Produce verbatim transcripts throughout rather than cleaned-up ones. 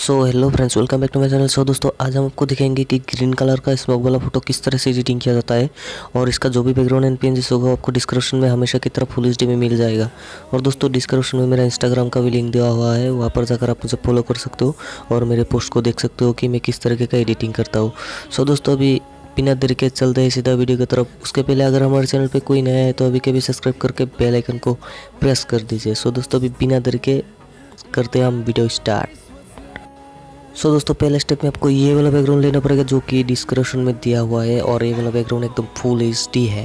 So hello friends, welcome back to my channel. So दोस्तों, आज हम आपको दिखाएंगे कि ग्रीन कलर का स्मोक वाला फोटो किस तरह से एडिटिंग किया जाता है और इसका जो भी background N P N G होगा आपको डिस्क्रिप्शन में हमेशा की तरह फुल एच डी में मिल जाएगा। और दोस्तों, डिस्क्रिप्शन में मेरा इंस्टाग्राम का भी लिंक दिया हुआ है, वहाँ पर जाकर आप मुझे फॉलो कर सकते हो और मेरे पोस्ट को देख सकते हो कि मैं किस तरीके का एडिटिंग करता हूँ। सो दोस्तों, अभी बिना देर के चलते हैं सीधा वीडियो की तरफ। उसके पहले अगर हमारे चैनल पे कोई नया है तो अभी के भी सब्सक्राइब करके बेल आइकन को प्रेस कर दीजिए। सो दोस्तों, अभी बिना देर के करते हैं हम वीडियो स्टार्ट। सो so, दोस्तों, पहले स्टेप में आपको ये वाला बैकग्राउंड लेना पड़ेगा जो कि डिस्क्रिप्शन में दिया हुआ है और ये वाला बैकग्राउंड एकदम फुल एचडी है।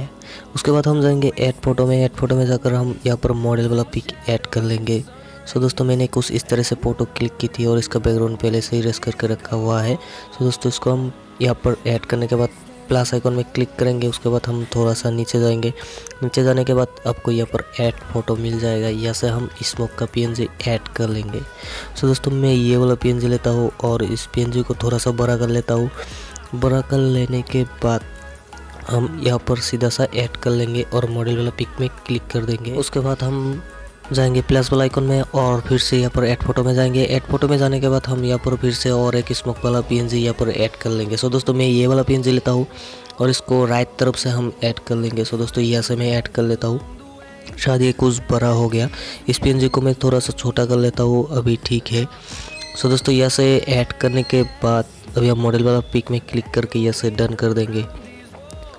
उसके बाद हम जाएंगे ऐड फोटो में। ऐड फोटो में जाकर हम यहाँ पर मॉडल वाला पिक ऐड कर लेंगे। सो so, दोस्तों, मैंने कुछ इस तरह से फ़ोटो क्लिक की थी और इसका बैकग्राउंड पहले से ही रेस करके रखा हुआ है। सो so, दोस्तों, इसको हम यहाँ पर ऐड करने के बाद प्लस आइकॉन में क्लिक करेंगे। उसके बाद हम थोड़ा सा नीचे जाएंगे। नीचे जाने के बाद आपको यहाँ पर ऐड फोटो मिल जाएगा। यहाँ से हम स्मोक का पीएनजी ऐड कर लेंगे। सो दोस्तों, मैं ये वाला पीएनजी लेता हूँ और इस पीएनजी को थोड़ा सा बड़ा कर लेता हूँ। बड़ा कर लेने के बाद हम यहाँ पर सीधा सा ऐड कर लेंगे और मॉडल वाला पिक में क्लिक कर देंगे। उसके बाद हम जाएंगे प्लस वाला आइकॉन में और फिर से यहाँ पर ऐड फोटो में जाएंगे। ऐड फोटो में जाने के बाद हम यहाँ पर फिर से और एक स्मोक वाला पीएनजी यहाँ पर ऐड कर लेंगे। सो दोस्तों, मैं ये वाला पीएनजी लेता हूँ और इसको राइट तरफ से हम ऐड कर लेंगे। सो दोस्तों, यहाँ से मैं ऐड कर लेता हूँ। शायद ये कुछ बड़ा हो गया। इस पीएनजी को मैं थोड़ा सा छोटा कर लेता हूँ, अभी ठीक है। सो दोस्तों, यहाँ से ऐड करने के बाद अभी हम मॉडल वाला पिक में क्लिक करके यहाँ से डन कर देंगे।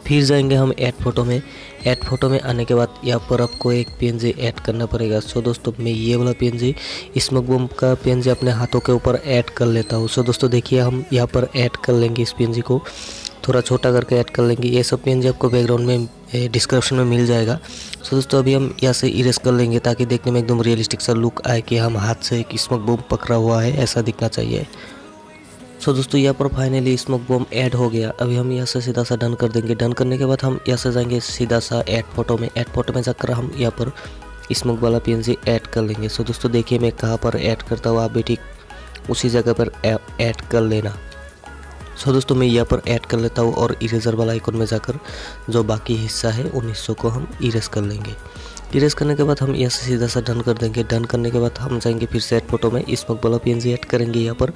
फिर जाएंगे हम ऐड फोटो में। ऐड फोटो में आने के बाद यहाँ पर आपको एक पीएनजी ऐड करना पड़ेगा। सो दोस्तों, मैं ये वाला पीएनजी स्मोक बम का पीएनजी अपने हाथों के ऊपर ऐड कर लेता हूँ। सो दोस्तों, देखिए हम यहाँ पर ऐड कर लेंगे। इस पीएनजी को थोड़ा छोटा करके ऐड कर लेंगे। ये सब पीएनजी आपको बैकग्राउंड में डिस्क्रिप्शन में मिल जाएगा। सो दोस्तों, अभी हम यहाँ से इरेज कर लेंगे ताकि देखने में एकदम रियलिस्टिक सा लुक आए कि हम हाथ से एक स्मोक बम पकड़ा हुआ है, ऐसा दिखना चाहिए। सो so, दोस्तों, यहाँ पर फाइनली स्मोक बम ऐड हो गया। अभी हम यहाँ से सीधा सा डन कर देंगे। डन करने के बाद हम यहाँ से जाएंगे सीधा सा ऐड फोटो में। ऐड फोटो में जाकर हम यहाँ पर स्मोक वाला पीएनजी ऐड कर लेंगे। सो so, दोस्तों, देखिए मैं कहाँ पर ऐड करता हूँ, आप भी ठीक उसी जगह पर ऐड कर लेना। सो so, दोस्तों, मैं यहाँ पर ऐड कर लेता हूँ और इरेजर वाला आइकॉन में जाकर जो बाकी हिस्सा है उन हिस्सों को हम इरेज कर लेंगे। इरेज करने के बाद हम यहाँ से सीधा सा डन कर देंगे। डन करने के बाद हम जाएंगे फिर से ऐड फोटो में, स्मोक वाला पीएनजी ऐड करेंगे। यहाँ पर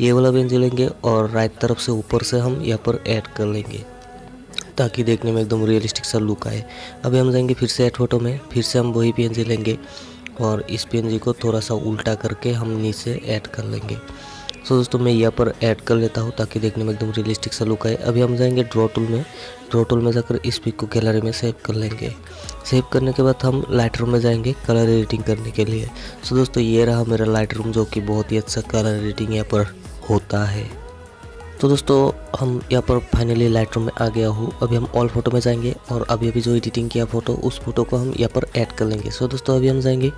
ये वाला पेंसिल लेंगे और राइट तरफ से ऊपर से हम यहाँ पर ऐड कर लेंगे ताकि देखने में एकदम रियलिस्टिक सा लुक आए। अभी हम जाएंगे फिर से ऐड फोटो में। फिर से हम वही पेंसिल लेंगे और इस पेंसिल को थोड़ा सा उल्टा करके हम नीचे ऐड कर लेंगे। सो दोस्तों, मैं यहाँ पर ऐड कर लेता हूँ ताकि देखने में एकदम रियलिस्टिक सा लुक आए। अभी हम जाएंगे ड्रॉ टूल में। ड्रॉ टूल में जाकर इस पिक को गैलरी में सेव कर लेंगे। सेव करने के बाद हम लाइटरूम में जाएंगे कलर एडिटिंग करने के लिए। सो दोस्तों, ये रहा मेरा लाइटरूम जो कि बहुत ही अच्छा कलर एडिटिंग यहाँ पर होता है। तो दोस्तों, हम यहाँ पर फाइनली लाइटरूम में आ गया हूँ। अभी हम ऑल फोटो में जाएंगे और अभी अभी जो एडिटिंग किया फोटो उस फोटो को हम यहाँ पर ऐड कर लेंगे। सो दोस्तों, अभी हम जाएंगे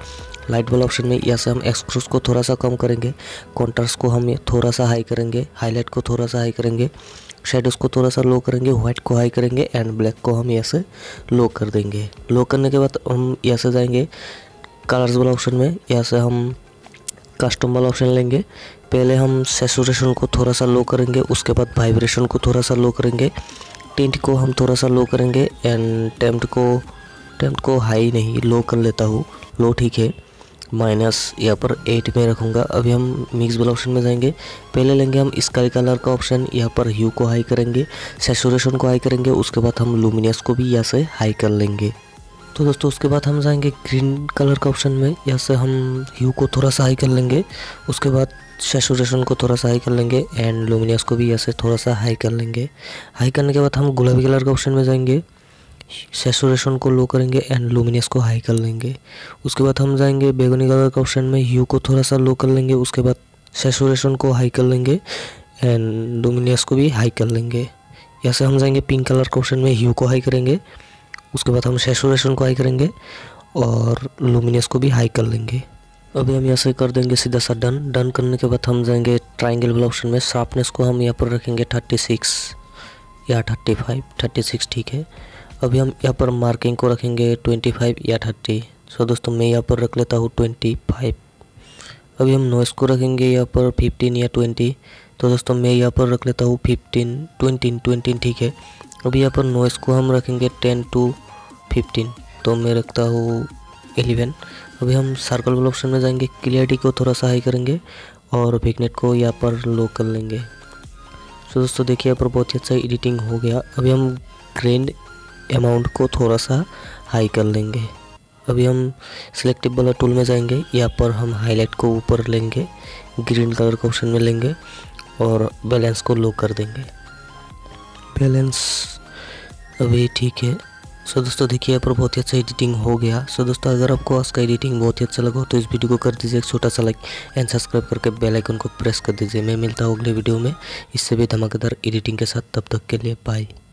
लाइट वाला ऑप्शन में। यहाँ से हम एक्सक्रूस को थोड़ा सा कम करेंगे, कॉन्ट्रास्ट को हम थोड़ा सा हाई करेंगे, हाईलाइट को थोड़ा सा हाई करेंगे, शेडोज को थोड़ा सा लो करेंगे, व्हाइट को हाई करेंगे एंड ब्लैक को हम यहाँ से लो कर देंगे। लो करने के बाद हम यहाँ से जाएंगे कलर्स वाला ऑप्शन में। यहाँ से हम कस्टम वाला ऑप्शन लेंगे। पहले हम सैचुरेशन को थोड़ा सा लो करेंगे, उसके बाद वाइब्रेशन को थोड़ा सा लो करेंगे, टिंट को हम थोड़ा सा लो करेंगे एंड टेम्प को टेम्प को हाई नहीं, लो कर लेता हूँ। लो ठीक है, माइनस यहाँ पर एट में रखूँगा। अभी हम मिक्स वाला ऑप्शन में जाएंगे। पहले लेंगे हम स्काई कलर का ऑप्शन। यहाँ पर ह्यू को हाई करेंगे, सैचुरेशन को हाई करेंगे, उसके बाद हम लुमिनियस को भी यहाँ से हाई कर लेंगे। तो दोस्तों, उसके बाद हम जाएंगे ग्रीन कलर का ऑप्शन में। यहाँ से हम ह्यू को थोड़ा सा हाई कर लेंगे, उसके बाद सैचुरेशन को थोड़ा सा हाई कर लेंगे एंड लुमिनियस को भी यहाँ से थोड़ा सा हाई कर लेंगे। हाई करने के बाद हम गुलाबी कलर का ऑप्शन में जाएंगे, सैचुरेशन को लो करेंगे एंड लुमिनियस को हाई कर लेंगे। उसके बाद हम जाएंगे बैगनी कलर का ऑप्शन में, ह्यू को थोड़ा सा लो कर लेंगे, उसके बाद सैचुरेशन को हाई कर लेंगे एंड लुमिनियस को भी हाई कर लेंगे। यहाँ से हम जाएंगे पिंक कलर के ऑप्शन में, ह्यू को हाई करेंगे, उसके बाद हम सैचुरेशन को हाई करेंगे और लुमिनियस को भी हाई कर लेंगे। अभी हम यहाँ से कर देंगे सीधा सा डन। डन करने के बाद हम जाएंगे ट्राइंगल वाला ऑप्शन में। शार्पनेस को हम यहाँ पर रखेंगे थर्टी सिक्स या थर्टी फाइव, थर्टी सिक्स ठीक है। अभी हम यहाँ पर मार्किंग को रखेंगे ट्वेंटी फाइव या थर्टी। सो दोस्तों, मैं यहाँ पर रख लेता हूँ ट्वेंटी फाइव। अभी हम नॉइस को रखेंगे यहाँ पर फिफ्टीन या ट्वेंटी। तो दोस्तों, मैं यहाँ पर रख लेता हूँ फिफ्टीन ट्वेंटी ट्वेंटी ठीक है। अभी यहाँ पर नॉइस को हम रखेंगे टेन टू फिफ्टीन, तो मैं रखता हूँ इलेवन। अभी हम सर्कल वाला ऑप्शन में जाएंगे, क्लियरिटी को थोड़ा सा हाई करेंगे और पिकनेट को यहाँ पर लो कर लेंगे। तो दोस्तों देखिए यहाँ पर बहुत ही अच्छा एडिटिंग हो गया। अभी हम ग्रेन अमाउंट को थोड़ा सा हाई कर लेंगे। अभी हम सिलेक्टिव वाला टूल में जाएंगे, यहाँ पर हम हाईलाइट को ऊपर लेंगे, ग्रीन कलर का ऑप्शन में लेंगे और बैलेंस को लो कर देंगे। बैलेंस अभी ठीक है। सो दोस्तों देखिए यहाँ पर बहुत ही अच्छा एडिटिंग हो गया। सो दोस्तों अगर आपको आज का एडिटिंग बहुत ही अच्छा लगा तो इस वीडियो को कर दीजिए एक छोटा सा लाइक एंड सब्सक्राइब करके बेल आइकन को प्रेस कर दीजिए। मैं मिलता हूँ अगले वीडियो में इससे भी धमाकेदार एडिटिंग के साथ। तब तक के लिए बाय।